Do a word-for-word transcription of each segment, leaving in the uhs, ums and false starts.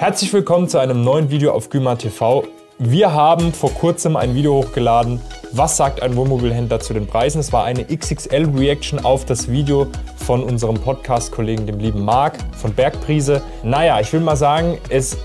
Herzlich willkommen zu einem neuen Video auf GÜMA T V. Wir haben vor kurzem ein Video hochgeladen, was sagt ein Wohnmobilhändler zu den Preisen. Es war eine X X L-Reaction auf das Video von unserem Podcast-Kollegen, dem lieben Marc von Bergbrise. Naja, ich will mal sagen, es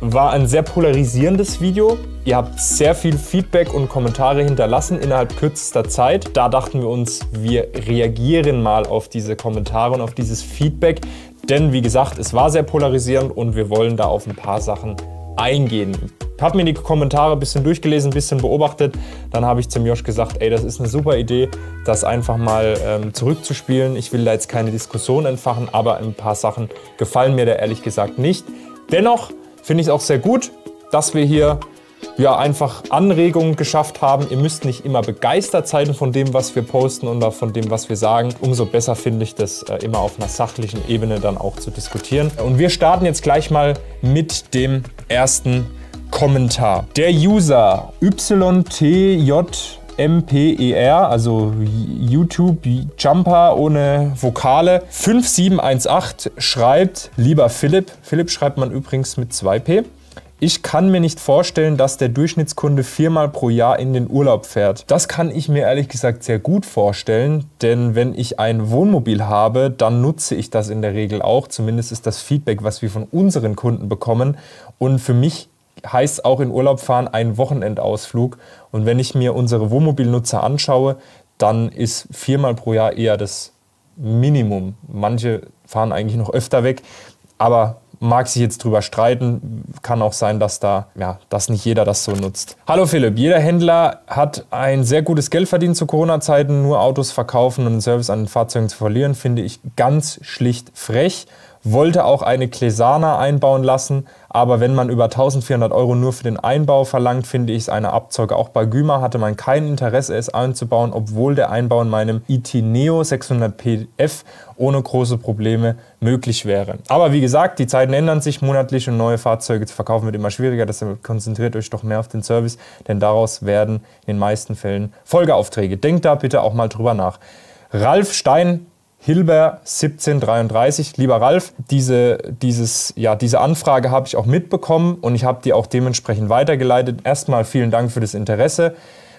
war ein sehr polarisierendes Video. Ihr habt sehr viel Feedback und Kommentare hinterlassen innerhalb kürzester Zeit. Da dachten wir uns, wir reagieren mal auf diese Kommentare und auf dieses Feedback. Denn wie gesagt, es war sehr polarisierend und wir wollen da auf ein paar Sachen eingehen. Ich habe mir die Kommentare ein bisschen durchgelesen, ein bisschen beobachtet. Dann habe ich zum Josh gesagt, ey, das ist eine super Idee, das einfach mal ähm, zurückzuspielen. Ich will da jetzt keine Diskussion entfachen, aber ein paar Sachen gefallen mir da ehrlich gesagt nicht. Dennoch finde ich es auch sehr gut, dass wir hier ja einfach Anregungen geschafft haben. Ihr müsst nicht immer begeistert sein von dem, was wir posten und von dem, was wir sagen. Umso besser finde ich das, immer auf einer sachlichen Ebene dann auch zu diskutieren. Und wir starten jetzt gleich mal mit dem ersten Kommentar. Der User Y T J M P E R, also YouTube-Jumper ohne Vokale, fünf sieben eins acht schreibt, lieber Philipp, Philipp schreibt man übrigens mit zwei P, ich kann mir nicht vorstellen, dass der Durchschnittskunde viermal pro Jahr in den Urlaub fährt. Das kann ich mir ehrlich gesagt sehr gut vorstellen, denn wenn ich ein Wohnmobil habe, dann nutze ich das in der Regel auch. Zumindest ist das Feedback, was wir von unseren Kunden bekommen. Und für mich heißt auch in Urlaub fahren ein Wochenendausflug. Und wenn ich mir unsere Wohnmobilnutzer anschaue, dann ist viermal pro Jahr eher das Minimum. Manche fahren eigentlich noch öfter weg, aber mag sich jetzt drüber streiten, kann auch sein, dass da, ja, dass nicht jeder das so nutzt. Hallo Philipp, jeder Händler hat ein sehr gutes Geld verdient zu Corona-Zeiten, nur Autos verkaufen und den Service an den Fahrzeugen zu verlieren, finde ich ganz schlicht frech. Wollte auch eine Clesana einbauen lassen, aber wenn man über eintausendvierhundert Euro nur für den Einbau verlangt, finde ich es eine Abzocke. Auch bei GÜMA hatte man kein Interesse, es einzubauen, obwohl der Einbau in meinem Itineo sechshundert P F ohne große Probleme möglich wäre. Aber wie gesagt, die Zeiten ändern sich monatlich und neue Fahrzeuge zu verkaufen wird immer schwieriger. Deshalb konzentriert euch doch mehr auf den Service, denn daraus werden in den meisten Fällen Folgeaufträge. Denkt da bitte auch mal drüber nach. Ralf Stein, Hilber siebzehn dreiunddreißig. Lieber Ralf, diese, dieses, ja, diese Anfrage habe ich auch mitbekommen und ich habe die auch dementsprechend weitergeleitet. Erstmal vielen Dank für das Interesse.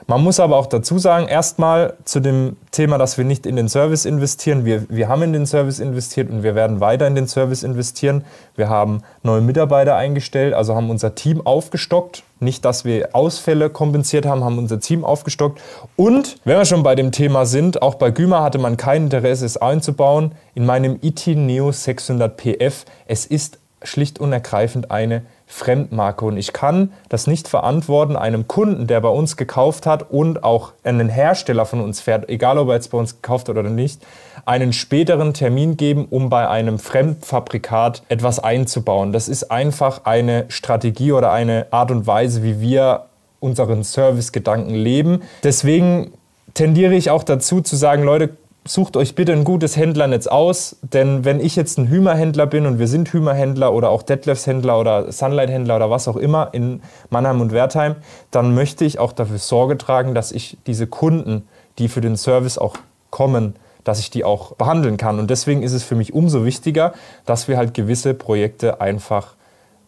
Man muss aber auch dazu sagen, erstmal zu dem Thema, dass wir nicht in den Service investieren. Wir, wir haben in den Service investiert und wir werden weiter in den Service investieren. Wir haben neue Mitarbeiter eingestellt, also haben unser Team aufgestockt. Nicht, dass wir Ausfälle kompensiert haben, haben unser Team aufgestockt. Und wenn wir schon bei dem Thema sind, auch bei GÜMA hatte man kein Interesse, es einzubauen. In meinem Itineo sechshundert P F, es ist schlicht und ergreifend eine Fremdmarke und ich kann das nicht verantworten, einem Kunden, der bei uns gekauft hat und auch einen Hersteller von uns fährt, egal ob er jetzt bei uns gekauft hat oder nicht, einen späteren Termin geben, um bei einem Fremdfabrikat etwas einzubauen. Das ist einfach eine Strategie oder eine Art und Weise, wie wir unseren Servicegedanken leben. Deswegen tendiere ich auch dazu zu sagen, Leute, sucht euch bitte ein gutes Händlernetz aus, denn wenn ich jetzt ein Hymer-Händler bin und wir sind Hymer-Händler oder auch Detlefs-Händler oder Sunlight-Händler oder was auch immer in Mannheim und Wertheim, dann möchte ich auch dafür Sorge tragen, dass ich diese Kunden, die für den Service auch kommen, dass ich die auch behandeln kann. Und deswegen ist es für mich umso wichtiger, dass wir halt gewisse Projekte einfach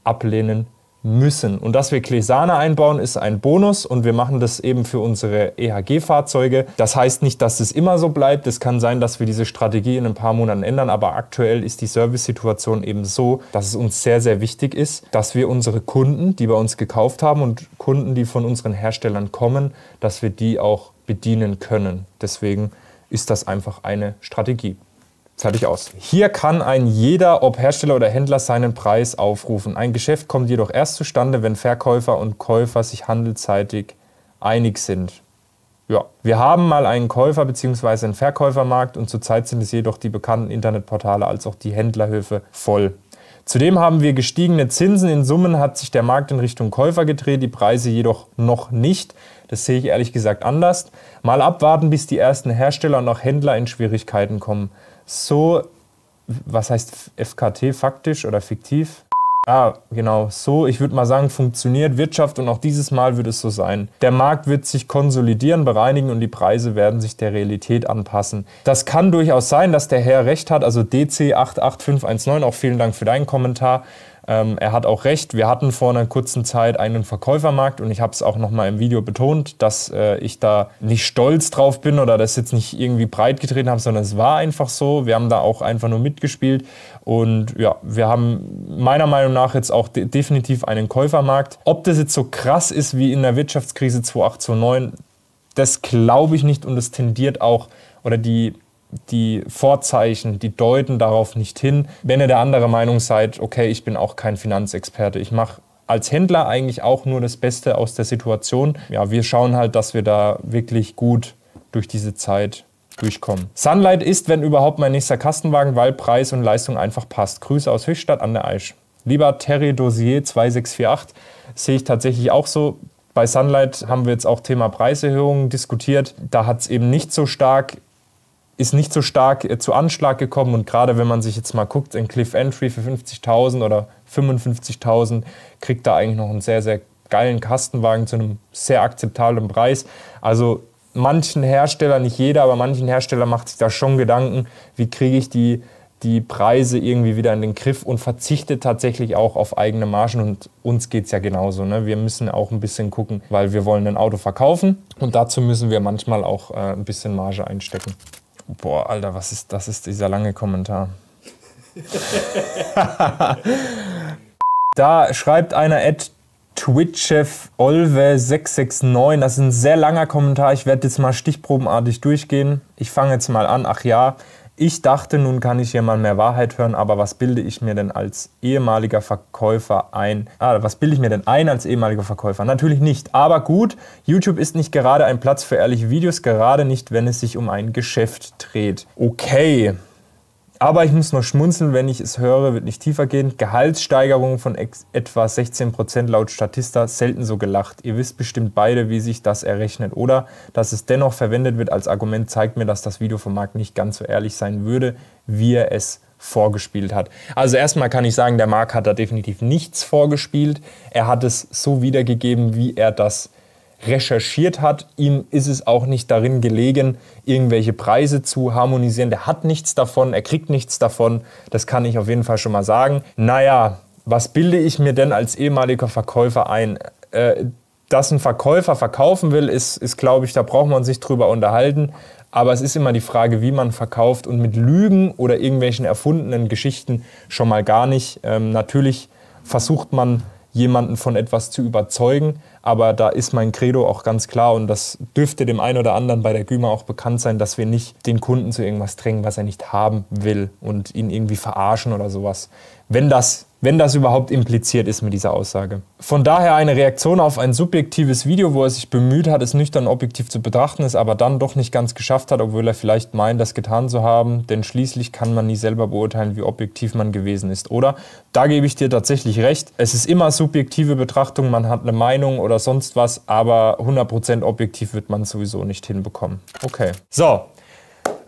ablehnen müssen. Und dass wir Clesana einbauen, ist ein Bonus und wir machen das eben für unsere E H G-Fahrzeuge. Das heißt nicht, dass es immer so bleibt. Es kann sein, dass wir diese Strategie in ein paar Monaten ändern, aber aktuell ist die Service-Situation eben so, dass es uns sehr, sehr wichtig ist, dass wir unsere Kunden, die bei uns gekauft haben und Kunden, die von unseren Herstellern kommen, dass wir die auch bedienen können. Deswegen ist das einfach eine Strategie. Fertig aus. Hier kann ein jeder, ob Hersteller oder Händler, seinen Preis aufrufen. Ein Geschäft kommt jedoch erst zustande, wenn Verkäufer und Käufer sich handelsseitig einig sind. Ja, wir haben mal einen Käufer- bzw. einen Verkäufermarkt und zurzeit sind es jedoch die bekannten Internetportale als auch die Händlerhöfe voll. Zudem haben wir gestiegene Zinsen. In Summen hat sich der Markt in Richtung Käufer gedreht, die Preise jedoch noch nicht. Das sehe ich ehrlich gesagt anders. Mal abwarten, bis die ersten Hersteller und auch Händler in Schwierigkeiten kommen. So, was heißt F K T, faktisch oder fiktiv? Ah, genau, so, ich würde mal sagen, funktioniert Wirtschaft und auch dieses Mal wird es so sein. Der Markt wird sich konsolidieren, bereinigen und die Preise werden sich der Realität anpassen. Das kann durchaus sein, dass der Herr recht hat, also D C acht acht fünf eins neun, auch vielen Dank für deinen Kommentar. Ähm, er hat auch recht, wir hatten vor einer kurzen Zeit einen Verkäufermarkt und ich habe es auch nochmal im Video betont, dass äh, ich da nicht stolz drauf bin oder das jetzt nicht irgendwie breit getreten habe, sondern es war einfach so. Wir haben da auch einfach nur mitgespielt und ja, wir haben meiner Meinung nach jetzt auch de- definitiv einen Käufermarkt. Ob das jetzt so krass ist wie in der Wirtschaftskrise zweitausendachtzehn neunzehn, das glaube ich nicht und das tendiert auch, oder die, die Vorzeichen, die deuten darauf nicht hin. Wenn ihr der anderen Meinung seid, okay, ich bin auch kein Finanzexperte, ich mache als Händler eigentlich auch nur das Beste aus der Situation. Ja, wir schauen halt, dass wir da wirklich gut durch diese Zeit durchkommen. Sunlight ist, wenn überhaupt, mein nächster Kastenwagen, weil Preis und Leistung einfach passt. Grüße aus Höchstadt an der Aisch. Lieber Terry Dosier zwei sechs vier acht, sehe ich tatsächlich auch so. Bei Sunlight haben wir jetzt auch Thema Preiserhöhungen diskutiert. Da hat es eben nicht so stark, ist nicht so stark äh, zu Anschlag gekommen. Und gerade wenn man sich jetzt mal guckt, in Cliff Entry für fünfzigtausend oder fünfundfünfzigtausend kriegt da eigentlich noch einen sehr, sehr geilen Kastenwagen zu einem sehr akzeptablen Preis. Also manchen Hersteller, nicht jeder, aber manchen Hersteller macht sich da schon Gedanken, wie kriege ich die die Preise irgendwie wieder in den Griff und verzichtet tatsächlich auch auf eigene Margen. Und uns geht es ja genauso, ne? Wir müssen auch ein bisschen gucken, weil wir wollen ein Auto verkaufen und dazu müssen wir manchmal auch äh, ein bisschen Marge einstecken. Boah, Alter, was ist das? Ist dieser lange Kommentar. Da schreibt einer at twitchefolve sechs sechs neun, das ist ein sehr langer Kommentar, ich werde jetzt mal stichprobenartig durchgehen. Ich fange jetzt mal an, ach ja. Ich dachte, nun kann ich hier mal mehr Wahrheit hören, aber was bilde ich mir denn als ehemaliger Verkäufer ein? Ah, was bilde ich mir denn ein als ehemaliger Verkäufer? Natürlich nicht, aber gut, YouTube ist nicht gerade ein Platz für ehrliche Videos, gerade nicht, wenn es sich um ein Geschäft dreht. Okay, aber ich muss noch schmunzeln, wenn ich es höre, wird nicht tiefer gehen. Gehaltssteigerung von etwa sechzehn Prozent laut Statista, selten so gelacht. Ihr wisst bestimmt beide, wie sich das errechnet, oder? Dass es dennoch verwendet wird als Argument, zeigt mir, dass das Video von Marc nicht ganz so ehrlich sein würde, wie er es vorgespielt hat. Also erstmal kann ich sagen, der Marc hat da definitiv nichts vorgespielt. Er hat es so wiedergegeben, wie er das recherchiert hat. Ihm ist es auch nicht darin gelegen, irgendwelche Preise zu harmonisieren. Der hat nichts davon, er kriegt nichts davon. Das kann ich auf jeden Fall schon mal sagen. Naja, was bilde ich mir denn als ehemaliger Verkäufer ein? Äh, dass ein Verkäufer verkaufen will, ist, ist glaube ich, da braucht man sich drüber unterhalten. Aber es ist immer die Frage, wie man verkauft und mit Lügen oder irgendwelchen erfundenen Geschichten schon mal gar nicht. Ähm, natürlich versucht man, jemanden von etwas zu überzeugen, aber da ist mein Credo auch ganz klar und das dürfte dem einen oder anderen bei der GÜMA auch bekannt sein, dass wir nicht den Kunden zu irgendwas drängen, was er nicht haben will und ihn irgendwie verarschen oder sowas, wenn das, wenn das überhaupt impliziert ist mit dieser Aussage. Von daher eine Reaktion auf ein subjektives Video, wo er sich bemüht hat, es nüchtern objektiv zu betrachten, es aber dann doch nicht ganz geschafft hat, obwohl er vielleicht meint, das getan zu haben, denn schließlich kann man nie selber beurteilen, wie objektiv man gewesen ist, oder? Da gebe ich dir tatsächlich recht, es ist immer subjektive Betrachtung, man hat eine Meinung oder sonst was, aber hundert Prozent objektiv wird man sowieso nicht hinbekommen. Okay, so.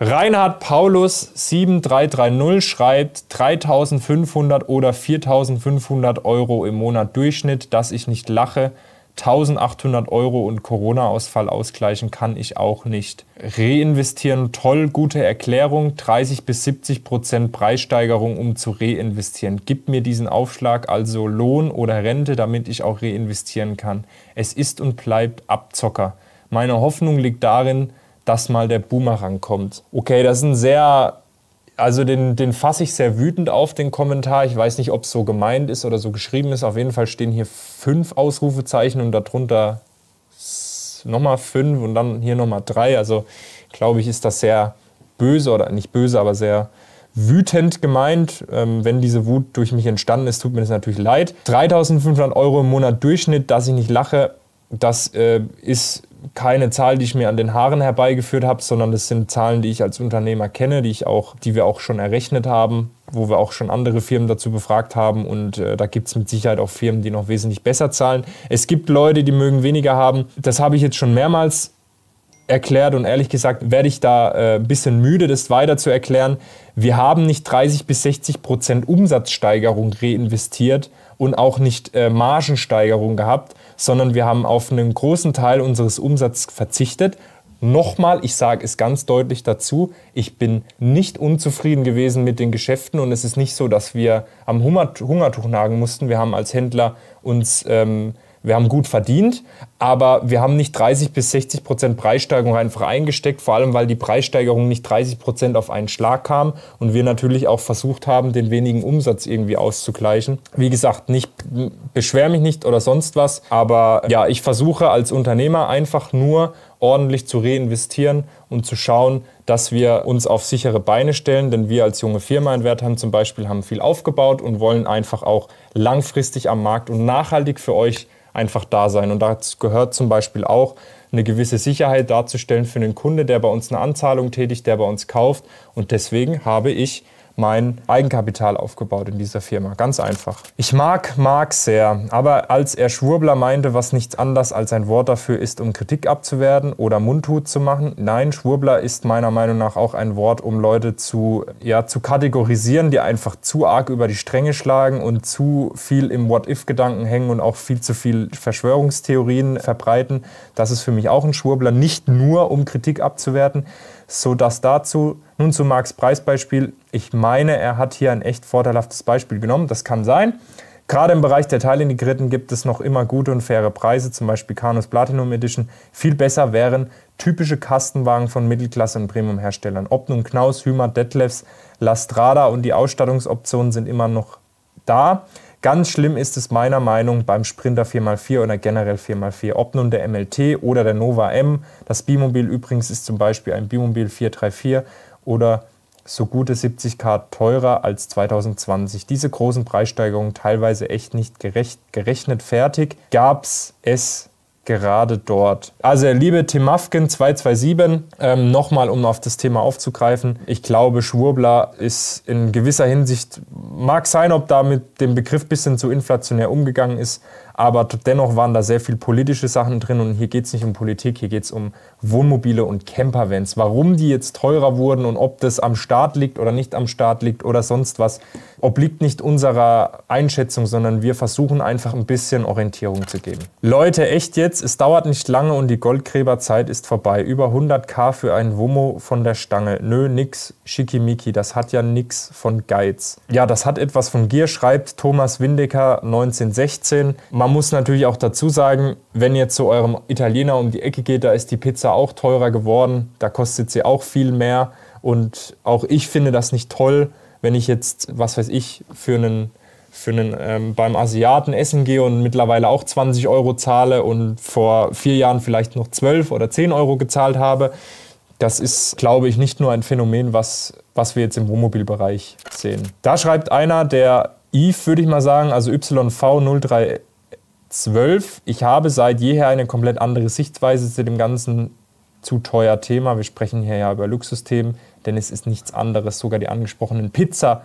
Reinhard Paulus sieben drei drei null schreibt dreitausendfünfhundert oder viertausendfünfhundert Euro im Monat Durchschnitt, dass ich nicht lache. eintausendachthundert Euro und Corona-Ausfall ausgleichen kann ich auch nicht. Reinvestieren, toll, gute Erklärung. dreißig bis siebzig Prozent Preissteigerung, um zu reinvestieren. Gib mir diesen Aufschlag, also Lohn oder Rente, damit ich auch reinvestieren kann. Es ist und bleibt Abzocker. Meine Hoffnung liegt darin, dass mal der Boomerang kommt. Okay, das ist ein sehr, also den, den fasse ich sehr wütend auf, den Kommentar. Ich weiß nicht, ob es so gemeint ist oder so geschrieben ist. Auf jeden Fall stehen hier fünf Ausrufezeichen und darunter nochmal fünf und dann hier nochmal drei. Also, glaube ich, ist das sehr böse oder nicht böse, aber sehr wütend gemeint. Ähm, wenn diese Wut durch mich entstanden ist, tut mir das natürlich leid. dreitausendfünfhundert Euro im Monat Durchschnitt, dass ich nicht lache, das äh, ist keine Zahl, die ich mir an den Haaren herbeigeführt habe, sondern das sind Zahlen, die ich als Unternehmer kenne, die, ich auch, die wir auch schon errechnet haben, wo wir auch schon andere Firmen dazu befragt haben und äh, da gibt es mit Sicherheit auch Firmen, die noch wesentlich besser zahlen. Es gibt Leute, die mögen weniger haben. Das habe ich jetzt schon mehrmals erklärt und ehrlich gesagt werde ich da äh, ein bisschen müde, das weiter zu erklären. Wir haben nicht dreißig bis sechzig Prozent Umsatzsteigerung reinvestiert und auch nicht äh, Margensteigerung gehabt, sondern wir haben auf einen großen Teil unseres Umsatzes verzichtet, Nochmal, ich sage es ganz deutlich dazu, ich bin nicht unzufrieden gewesen mit den Geschäften und es ist nicht so, dass wir am Hungertuch nagen mussten. Wir haben als Händler uns, ähm, wir haben gut verdient, aber wir haben nicht dreißig bis sechzig Prozent Preissteigerung einfach eingesteckt, vor allem weil die Preissteigerung nicht dreißig Prozent auf einen Schlag kam und wir natürlich auch versucht haben, den wenigen Umsatz irgendwie auszugleichen. Wie gesagt, nicht, beschwer mich nicht oder sonst was, aber ja, ich versuche als Unternehmer einfach nur ordentlich zu reinvestieren und zu schauen, dass wir uns auf sichere Beine stellen, denn wir als junge Firma in Wertheim zum Beispiel haben viel aufgebaut und wollen einfach auch langfristig am Markt und nachhaltig für euch einfach da sein. Und dazu gehört zum Beispiel auch, eine gewisse Sicherheit darzustellen für den Kunde, der bei uns eine Anzahlung tätigt, der bei uns kauft. Und deswegen habe ich mein Eigenkapital aufgebaut in dieser Firma. Ganz einfach. Ich mag Marc sehr, aber als er Schwurbler meinte, was nichts anderes als ein Wort dafür ist, um Kritik abzuwerten oder mundtot zu machen. Nein, Schwurbler ist meiner Meinung nach auch ein Wort, um Leute zu, ja, zu kategorisieren, die einfach zu arg über die Stränge schlagen und zu viel im What-If-Gedanken hängen und auch viel zu viel Verschwörungstheorien verbreiten. Das ist für mich auch ein Schwurbler, nicht nur um Kritik abzuwerten. So, das dazu. Nun zu Marcs Preisbeispiel. Ich meine, er hat hier ein echt vorteilhaftes Beispiel genommen. Das kann sein. Gerade im Bereich der Teilintegrierten gibt es noch immer gute und faire Preise, zum Beispiel Knaus Platinum Edition. Viel besser wären typische Kastenwagen von Mittelklasse- und Premium-Herstellern. Ob nun Knaus, Hymer, Detlefs, La Strada und die Ausstattungsoptionen sind immer noch da. Ganz schlimm ist es meiner Meinung nach beim Sprinter vier mal vier oder generell vier mal vier. Ob nun der M L T oder der Nova M. Das Bimobil übrigens ist zum Beispiel ein Bimobil vier drei vier oder so gute siebzig K teurer als zweitausendzwanzig. Diese großen Preissteigerungen, teilweise echt nicht gerecht, gerechnet fertig, gab es es gerade dort. Also liebe Timavkin zwei zwei sieben, ähm, nochmal, um auf das Thema aufzugreifen, ich glaube, Schwurbler ist in gewisser Hinsicht, mag sein, ob da mit dem Begriff ein bisschen zu inflationär umgegangen ist, aber dennoch waren da sehr viel politische Sachen drin und hier geht es nicht um Politik, hier geht es um Wohnmobile und Campervans. Warum die jetzt teurer wurden und ob das am Staat liegt oder nicht am Staat liegt oder sonst was, obliegt nicht unserer Einschätzung, sondern wir versuchen einfach ein bisschen Orientierung zu geben. Leute, echt jetzt, es dauert nicht lange und die Goldgräberzeit ist vorbei. Über hunderttausend für ein Womo von der Stange. Nö, nix, schickimicki, das hat ja nix von Geiz. Ja, das hat etwas von Gier, schreibt Thomas Windecker neunzehnhundertsechzehn. Man muss natürlich auch dazu sagen, wenn ihr zu eurem Italiener um die Ecke geht, da ist die Pizza auch teurer geworden, da kostet sie auch viel mehr und auch ich finde das nicht toll, wenn ich jetzt, was weiß ich, für einen, für einen ähm, beim Asiaten essen gehe und mittlerweile auch zwanzig Euro zahle und vor vier Jahren vielleicht noch zwölf oder zehn Euro gezahlt habe. Das ist, glaube ich, nicht nur ein Phänomen, was, was wir jetzt im Wohnmobilbereich sehen. Da schreibt einer, der I V, würde ich mal sagen, also Y V null drei zwölf. Ich habe seit jeher eine komplett andere Sichtweise zu dem ganzen zu teuer Thema. Wir sprechen hier ja über Luxusthemen, denn es ist nichts anderes. Sogar die angesprochenen Pizza.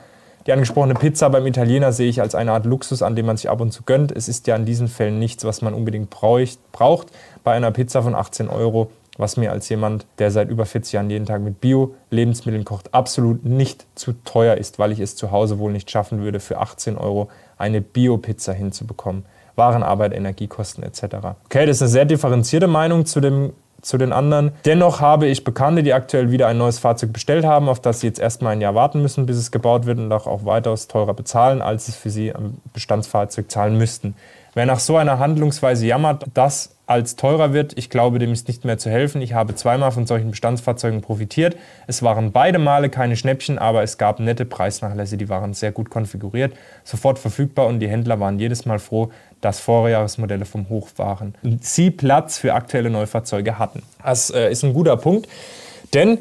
Die angesprochene Pizza beim Italiener sehe ich als eine Art Luxus, an dem man sich ab und zu gönnt. Es ist ja in diesen Fällen nichts, was man unbedingt braucht. Bei einer Pizza von achtzehn Euro, was mir als jemand, der seit über vierzig Jahren jeden Tag mit Bio-Lebensmitteln kocht, absolut nicht zu teuer ist, weil ich es zu Hause wohl nicht schaffen würde, für achtzehn Euro eine Bio-Pizza hinzubekommen. Warenarbeit, Energiekosten et cetera. Okay, das ist eine sehr differenzierte Meinung zu, dem, zu den anderen. Dennoch habe ich Bekannte, die aktuell wieder ein neues Fahrzeug bestellt haben, auf das sie jetzt erstmal ein Jahr warten müssen, bis es gebaut wird und auch, auch weitaus teurer bezahlen, als es für sie am Bestandsfahrzeug zahlen müssten. Wer nach so einer Handlungsweise jammert, dass als teurer wird, ich glaube, dem ist nicht mehr zu helfen. Ich habe zweimal von solchen Bestandsfahrzeugen profitiert. Es waren beide Male keine Schnäppchen, aber es gab nette Preisnachlässe, die waren sehr gut konfiguriert, sofort verfügbar und die Händler waren jedes Mal froh, dass Vorjahresmodelle vom Hoch waren und sie Platz für aktuelle Neufahrzeuge hatten. Das äh, ist ein guter Punkt, denn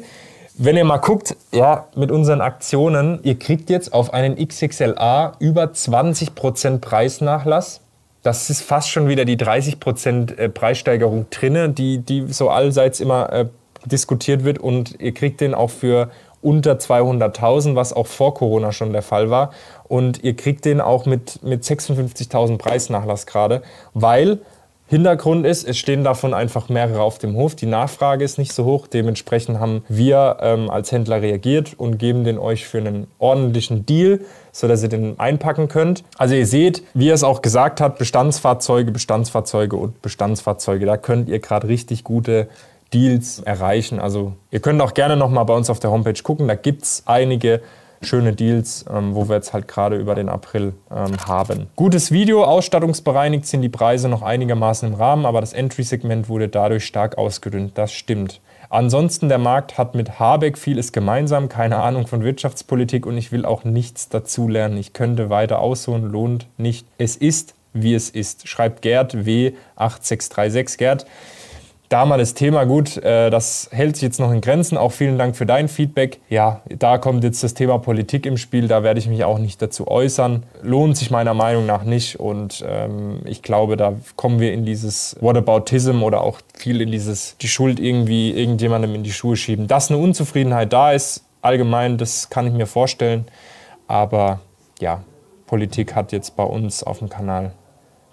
wenn ihr mal guckt, ja, mit unseren Aktionen, ihr kriegt jetzt auf einen X X L A über zwanzig Prozent Preisnachlass. Das ist fast schon wieder die dreißig Prozent Preissteigerung drinne, die, die so allseits immer äh, diskutiert wird. Und ihr kriegt den auch für unter zweihunderttausend, was auch vor Corona schon der Fall war. Und ihr kriegt den auch mit, mit sechsundfünfzigtausend Preisnachlass gerade, weil Hintergrund ist, es stehen davon einfach mehrere auf dem Hof. Die Nachfrage ist nicht so hoch. Dementsprechend haben wir ähm, als Händler reagiert und geben den euch für einen ordentlichen Deal, sodass ihr den einpacken könnt. Also ihr seht, wie er es auch gesagt hat, Bestandsfahrzeuge, Bestandsfahrzeuge und Bestandsfahrzeuge. Da könnt ihr gerade richtig gute Deals erreichen. Also ihr könnt auch gerne nochmal bei uns auf der Homepage gucken. Da gibt es einige schöne Deals, ähm, wo wir jetzt halt gerade über den April ähm, haben. Gutes Video, ausstattungsbereinigt sind die Preise noch einigermaßen im Rahmen, aber das Entry-Segment wurde dadurch stark ausgedünnt. Das stimmt. Ansonsten, der Markt hat mit Habeck vieles gemeinsam, keine Ahnung von Wirtschaftspolitik und ich will auch nichts dazulernen. Ich könnte weiter ausholen, lohnt nicht. Es ist, wie es ist, schreibt Gerd W acht sechs drei sechs. Gerd, damals das Thema, gut, das hält sich jetzt noch in Grenzen. Auch vielen Dank für dein Feedback. Ja, da kommt jetzt das Thema Politik im Spiel. Da werde ich mich auch nicht dazu äußern. Lohnt sich meiner Meinung nach nicht. Und ähm, ich glaube, da kommen wir in dieses Whataboutism oder auch viel in dieses die Schuld irgendwie irgendjemandem in die Schuhe schieben. Dass eine Unzufriedenheit da ist, allgemein, das kann ich mir vorstellen. Aber ja, Politik hat jetzt bei uns auf dem Kanal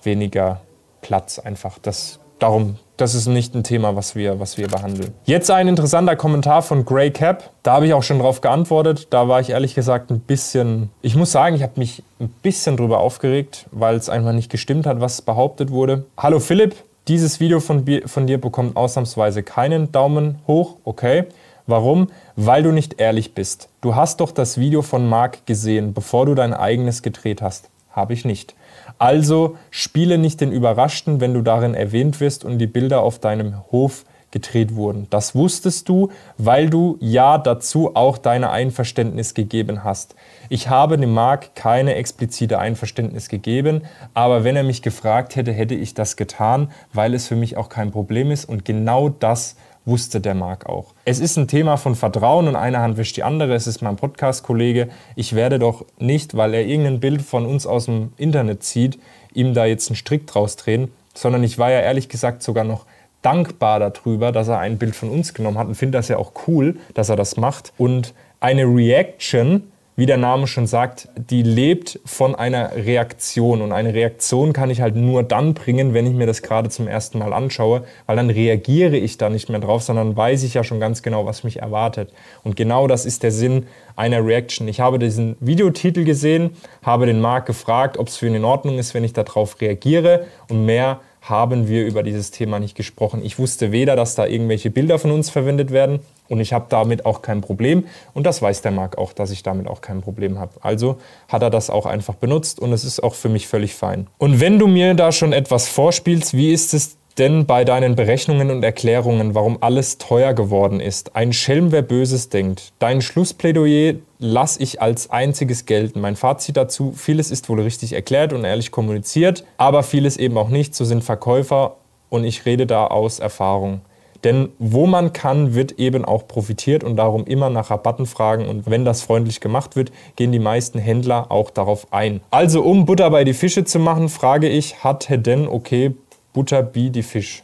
weniger Platz einfach. Das Darum, das ist nicht ein Thema, was wir, was wir behandeln. Jetzt ein interessanter Kommentar von Gray Cap. Da habe ich auch schon drauf geantwortet. Da war ich ehrlich gesagt ein bisschen... Ich muss sagen, ich habe mich ein bisschen drüber aufgeregt, weil es einfach nicht gestimmt hat, was behauptet wurde. Hallo Philipp, dieses Video von, von dir bekommt ausnahmsweise keinen Daumen hoch. Okay, warum? Weil du nicht ehrlich bist. Du hast doch das Video von Marc gesehen, bevor du dein eigenes gedreht hast. Habe ich nicht. Also spiele nicht den Überraschten, wenn du darin erwähnt wirst und die Bilder auf deinem Hof gedreht wurden. Das wusstest du, weil du ja dazu auch deine Einverständnis gegeben hast. Ich habe dem Marc keine explizite Einverständnis gegeben, aber wenn er mich gefragt hätte, hätte ich das getan, weil es für mich auch kein Problem ist und genau das wusste der Marc auch. Es ist ein Thema von Vertrauen und eine Hand wischt die andere. Es ist mein Podcast-Kollege. Ich werde doch nicht, weil er irgendein Bild von uns aus dem Internet zieht, ihm da jetzt einen Strick draus drehen, sondern ich war ja ehrlich gesagt sogar noch dankbar darüber, dass er ein Bild von uns genommen hat und finde das ja auch cool, dass er das macht. Und eine Reaction, wie der Name schon sagt, die lebt von einer Reaktion. Und eine Reaktion kann ich halt nur dann bringen, wenn ich mir das gerade zum ersten Mal anschaue, weil dann reagiere ich da nicht mehr drauf, sondern weiß ich ja schon ganz genau, was mich erwartet. Und genau das ist der Sinn einer Reaction. Ich habe diesen Videotitel gesehen, habe den Marc gefragt, ob es für ihn in Ordnung ist, wenn ich darauf reagiere und mehr haben wir über dieses Thema nicht gesprochen. Ich wusste weder, dass da irgendwelche Bilder von uns verwendet werden und ich habe damit auch kein Problem. Und das weiß der Marc auch, dass ich damit auch kein Problem habe. Also hat er das auch einfach benutzt und es ist auch für mich völlig fein. Und wenn du mir da schon etwas vorspielst, wie ist es denn bei deinen Berechnungen und Erklärungen, warum alles teuer geworden ist? Ein Schelm, wer Böses denkt. Dein Schlussplädoyer lasse ich als einziges gelten. Mein Fazit dazu, vieles ist wohl richtig erklärt und ehrlich kommuniziert, aber vieles eben auch nicht. So sind Verkäufer und ich rede da aus Erfahrung. Denn wo man kann, wird eben auch profitiert und darum immer nach Rabatten fragen. Und wenn das freundlich gemacht wird, gehen die meisten Händler auch darauf ein. Also um Butter bei die Fische zu machen, frage ich, hat denn okay Butter bei die Fisch?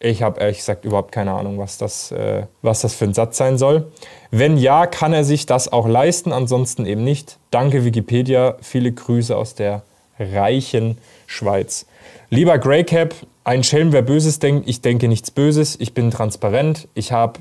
Ich habe ehrlich gesagt überhaupt keine Ahnung, was das, äh, was das für ein Satz sein soll. Wenn ja, kann er sich das auch leisten, ansonsten eben nicht. Danke Wikipedia, viele Grüße aus der reichen Schweiz. Lieber Greycap, ein Schelm, wer Böses denkt, ich denke nichts Böses, ich bin transparent. Ich habe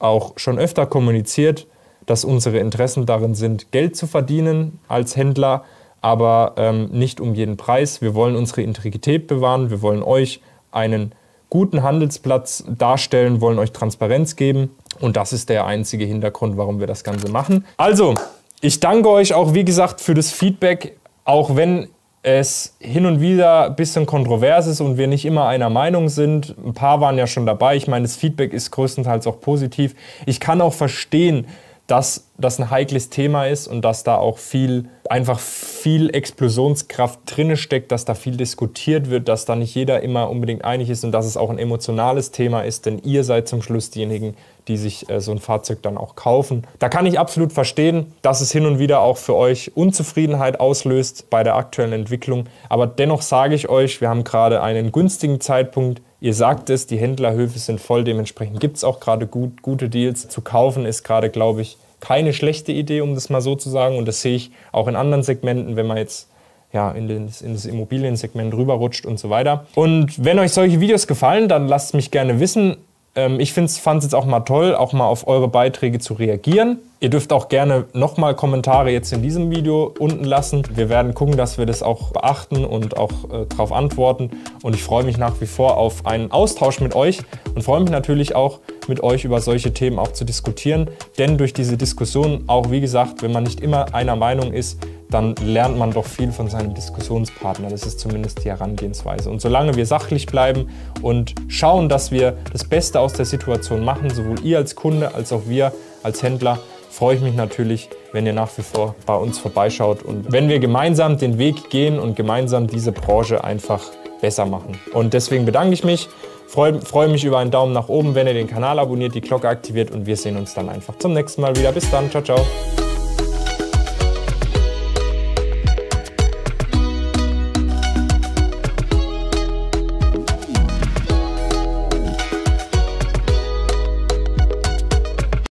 auch schon öfter kommuniziert, dass unsere Interessen darin sind, Geld zu verdienen als Händler, aber ähm, nicht um jeden Preis. Wir wollen unsere Integrität bewahren, wir wollen euch einen guten Handelsplatz darstellen, wollen euch Transparenz geben und das ist der einzige Hintergrund, warum wir das Ganze machen. Also, ich danke euch auch, wie gesagt, für das Feedback, auch wenn es hin und wieder ein bisschen kontrovers ist und wir nicht immer einer Meinung sind. Ein paar waren ja schon dabei. Ich meine, das Feedback ist größtenteils auch positiv. Ich kann auch verstehen, dass das ein heikles Thema ist und dass da auch viel, einfach viel Explosionskraft drin steckt, dass da viel diskutiert wird, dass da nicht jeder immer unbedingt einig ist und dass es auch ein emotionales Thema ist, denn ihr seid zum Schluss diejenigen, die sich äh, so ein Fahrzeug dann auch kaufen. Da kann ich absolut verstehen, dass es hin und wieder auch für euch Unzufriedenheit auslöst bei der aktuellen Entwicklung. Aber dennoch sage ich euch, wir haben gerade einen günstigen Zeitpunkt. Ihr sagt es, die Händlerhöfe sind voll, dementsprechend gibt es auch gerade gut, gute Deals. Zu kaufen ist gerade, glaube ich, keine schlechte Idee, um das mal so zu sagen. Und das sehe ich auch in anderen Segmenten, wenn man jetzt ja, in, den, in das Immobiliensegment rüberrutscht und so weiter. Und wenn euch solche Videos gefallen, dann lasst mich gerne wissen. Ähm, ich fand es jetzt auch mal toll, auch mal auf eure Beiträge zu reagieren. Ihr dürft auch gerne nochmal Kommentare jetzt in diesem Video unten lassen. Wir werden gucken, dass wir das auch beachten und auch äh, darauf antworten. Und ich freue mich nach wie vor auf einen Austausch mit euch und freue mich natürlich auch, mit euch über solche Themen auch zu diskutieren. Denn durch diese Diskussion, auch wie gesagt, wenn man nicht immer einer Meinung ist, dann lernt man doch viel von seinem Diskussionspartner. Das ist zumindest die Herangehensweise. Und solange wir sachlich bleiben und schauen, dass wir das Beste aus der Situation machen, sowohl ihr als Kunde als auch wir als Händler, freue ich mich natürlich, wenn ihr nach wie vor bei uns vorbeischaut und wenn wir gemeinsam den Weg gehen und gemeinsam diese Branche einfach besser machen. Und deswegen bedanke ich mich, freue, freue mich über einen Daumen nach oben, wenn ihr den Kanal abonniert, die Glocke aktiviert und wir sehen uns dann einfach zum nächsten Mal wieder. Bis dann, ciao, ciao.